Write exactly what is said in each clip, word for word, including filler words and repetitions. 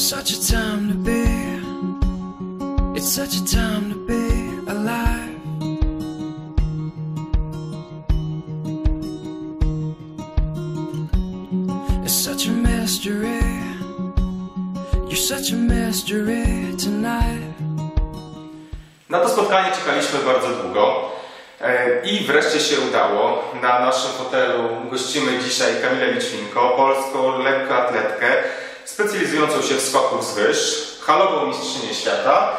It's such a time to be, it's such a time to be alive. It's such a mystery, you're such a mystery tonight. Na to spotkanie czekaliśmy bardzo długo i wreszcie się udało. Na naszym hotelu gościmy dzisiaj Kamilę Lićwinko, polską lekkoatletkę specjalizującą się w skoku z wyż, halową mistrzynię świata,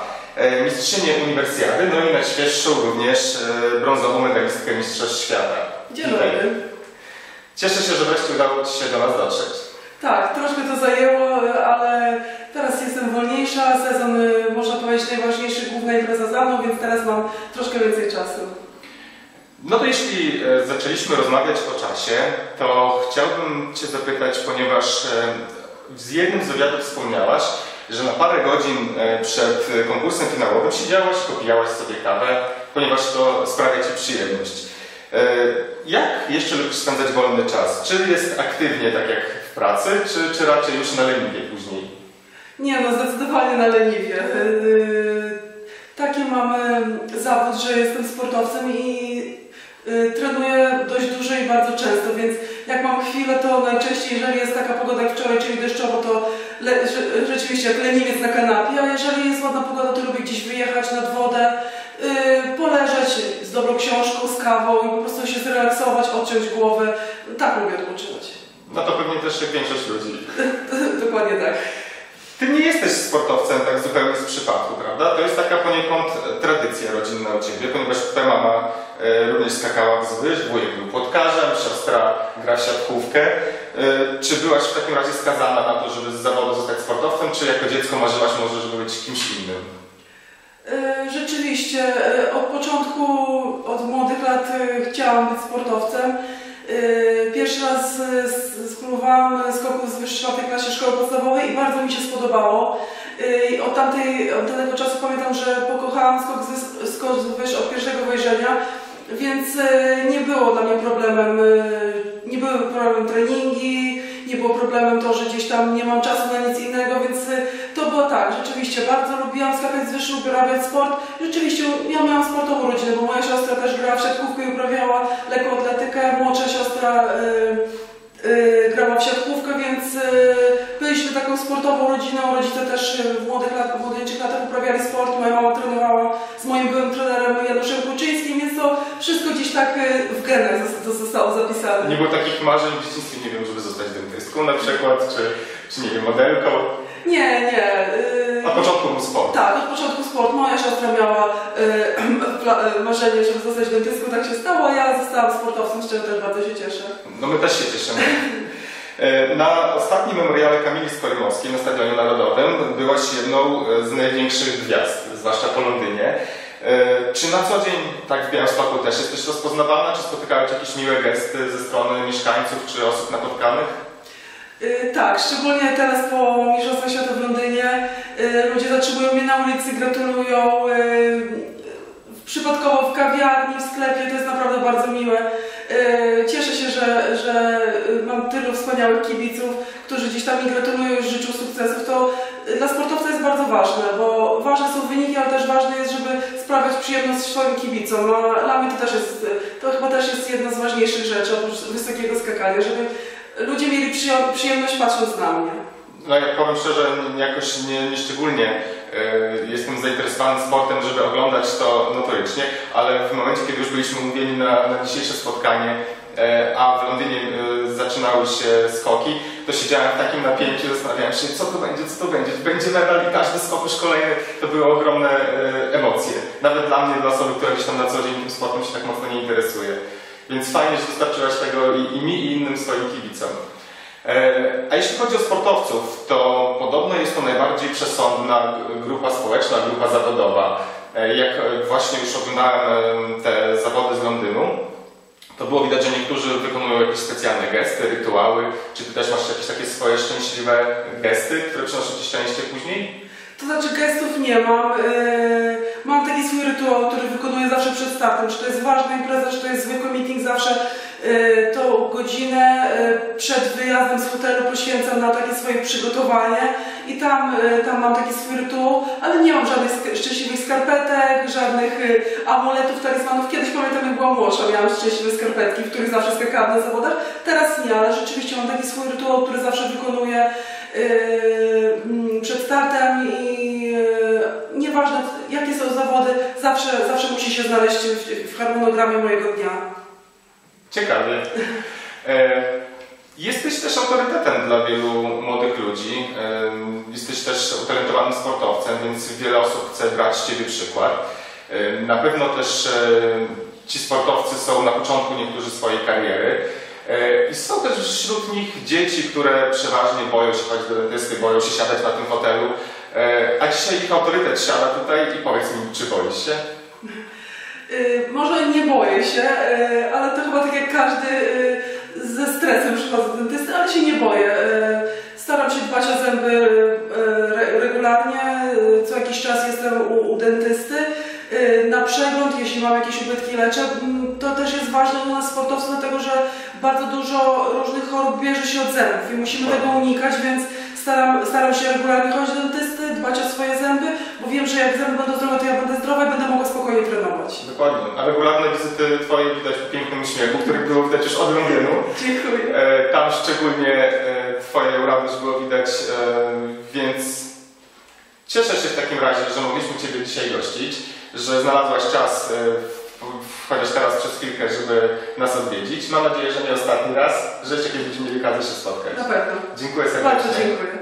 mistrzynię uniwersjady, no i najświeższą również brązową medalistkę mistrzostw świata. Dzień dobry. Cieszę się, że wreszcie udało Ci się do nas dotrzeć. Tak, troszkę to zajęło, ale teraz jestem wolniejsza, sezon, można powiedzieć, najważniejszy, główna impreza za mną, więc teraz mam troszkę więcej czasu. No to jeśli zaczęliśmy rozmawiać o czasie, to chciałbym Cię zapytać, ponieważ z jednym z wywiadów wspomniałaś, że na parę godzin przed konkursem finałowym siedziałaś, popijałaś sobie kawę, ponieważ to sprawia Ci przyjemność. Jak jeszcze lubisz spędzać wolny czas? Czy jest aktywnie, tak jak w pracy, czy, czy raczej już na leniwie później? Nie, no zdecydowanie na leniwie. Taki mam zawód, że jestem sportowcem i trenuję dość dużo i bardzo często, więc jak mam chwilę, to najczęściej, jeżeli jest taka pogoda jak wczoraj, czyli deszczowo, to rzeczywiście jak leniwiec na kanapie, a jeżeli jest ładna pogoda, to lubię gdzieś wyjechać nad wodę, poleżeć z dobrą książką, z kawą i po prostu się zrelaksować, odciąć głowę. Tak lubię odpoczywać. No to pewnie też jak większość ludzi. Dokładnie tak. Ty nie jesteś sportowcem tak zupełnie z przypadku, prawda? To jest taka poniekąd tradycja rodzinna u Ciebie, ponieważ twoja mama również skakała z wyż, wujek był płotkarzem, siostra gra w siatkówkę. Czy byłaś w takim razie skazana na to, żeby z zawodu zostać sportowcem, czy jako dziecko marzyłaś może, żeby być kimś innym? Rzeczywiście, od początku, od młodych lat chciałam być sportowcem. Pierwszy raz spróbowałam skoku z wyż w czwartej klasie szkoły podstawowej i bardzo mi się spodobało. I od, tamtej, od tamtego czasu pamiętam, że pokochałam skok z, skok z wyż od pierwszego wejrzenia, więc nie było dla mnie problemem, nie były problemem treningi, nie było problemem to, że gdzieś tam nie mam czasu na nic innego, więc to było tak, rzeczywiście bardzo lubiłam skakać z wyż, uprawiać sport. Rzeczywiście ja miałam sportową rodzinę, bo moja siostra też grała w siatkówkę i uprawiała lekkoatletykę, młodsza siostra y, y, grała w siatkówkę, więc y, byliśmy taką sportową rodziną. Rodzice też w młodych lat, w młodzieńczych latach uprawiali sport, moja mama trenowała z moim byłym trenerem Januszem Buczyńskim, więc to wszystko gdzieś tak w genach zostało zapisane. Nie było takich marzeń w dzieciństwie, nie wiem, żeby zostać dentystką na przykład, czy, czy nie wiem, modelką? Nie, nie. Yy... Od początku był sport. Tak, od początku sport. Moja siostra miała yy, marzenie, żeby zostać dentystką, tak się stało, a ja zostałam sportowcem, z czego też bardzo się cieszę. No my też się cieszymy. Na ostatnim memoriale Kamili Skolimowskiej na Stadionie Narodowym byłaś jedną z największych gwiazd, zwłaszcza po Londynie. Czy na co dzień, tak w Białymstoku, też jesteś rozpoznawana? Czy spotykałeś jakieś miłe gesty ze strony mieszkańców czy osób napotkanych? Tak, szczególnie teraz po Mistrzostwach Świata w Londynie ludzie zatrzymują mnie na ulicy, gratulują, przypadkowo w kawiarni, w sklepie, to jest naprawdę bardzo miłe. Cieszę się, że, że mam tylu wspaniałych kibiców, którzy gdzieś tam mi gratulują i życzą sukcesów. To dla sportowca jest bardzo ważne, bo ważne są wyniki, ale też ważne jest, żeby sprawiać przyjemność swoim kibicom. A dla mnie to też jest, to chyba też jest jedna z ważniejszych rzeczy, oprócz wysokiego skakania, żeby ludzie mieli przyjemność patrząc na mnie. No ja powiem szczerze, jakoś nie, nie szczególnie y, jestem zainteresowany sportem, żeby oglądać to notorycznie, ale w momencie, kiedy już byliśmy umówieni na, na dzisiejsze spotkanie, y, a w Londynie y, zaczynały się skoki, to siedziałem w takim napięciu, zastanawiałem się, co to będzie, co to będzie, będzie medal i każdy skok już kolejny, to były ogromne y, emocje. Nawet dla mnie, dla osoby, która gdzieś tam na co dzień tym sportem się tak mocno nie interesuje. Więc fajnie, że dostarczyłaś tego i, i mi, i innym swoim kibicom. E, a jeśli chodzi o sportowców, to podobno jest to najbardziej przesądna grupa społeczna, grupa zawodowa. E, jak właśnie już oglądałem te zawody z Londynu, to było widać, że niektórzy wykonują jakieś specjalne gesty, rytuały. Czy Ty też masz jakieś takie swoje szczęśliwe gesty, które przynoszą Ci szczęście później? To znaczy gestów nie mam. Mam taki swój rytuał, który wykonuję zawsze przed startem. Czy to jest ważna impreza, czy to jest zwykły meeting, zawsze tą godzinę przed wyjazdem z hotelu poświęcam na takie swoje przygotowanie i tam, tam mam taki swój rytuał, ale nie mam żadnych szczęśliwych skarpetek, żadnych amuletów, talizmanów. Kiedyś pamiętam, jak byłam młodsza, miałam szczęśliwe skarpetki, w których zawsze skakałam na zawodach. Teraz nie, ale rzeczywiście mam taki swój rytuał, który zawsze wykonuję przed startem i nieważne jakie są zawody, zawsze, zawsze musi się znaleźć w harmonogramie mojego dnia. Ciekawie. E, jesteś też autorytetem dla wielu młodych ludzi, e, jesteś też utalentowanym sportowcem, więc wiele osób chce brać z Ciebie przykład. E, na pewno też e, ci sportowcy są na początku niektórzy swojej kariery e, i są też wśród nich dzieci, które przeważnie boją się chodzić do dentysty, boją się siadać na tym fotelu, e, a dzisiaj ich autorytet siada tutaj i powiedz mi, czy boisz się? Może nie boję się, ale to chyba tak jak każdy ze stresem przychodzi do dentysty, ale się nie boję. Staram się dbać o zęby regularnie, co jakiś czas jestem u, u dentysty. Na przegląd, jeśli mam jakieś ubytki, leczę. To też jest ważne dla nas sportowców, dlatego że bardzo dużo różnych chorób bierze się od zębów i musimy tego unikać, więc staram, staram się regularnie chodzić do dentysty, dbać o swoje zęby, bo wiem, że jak zęby będą zdrowe, to ja będę zdrowa i będę mogła spokojnie trenować. Dokładnie. A regularne wizyty Twoje widać w pięknym uśmiechu, który było widać już od rentgenu. Dziękuję. E, tam szczególnie e, Twoje urody już było widać, e, więc cieszę się w takim razie, że mogliśmy Ciebie dzisiaj gościć, że znalazłaś czas, chociaż teraz przez chwilkę, żeby nas odwiedzić. Mam nadzieję, że nie ostatni raz, że jeszcze kiedyś będziemy mieli okazję się spotkać. Na pewno. Dziękuję serdecznie. Bardzo dziękuję.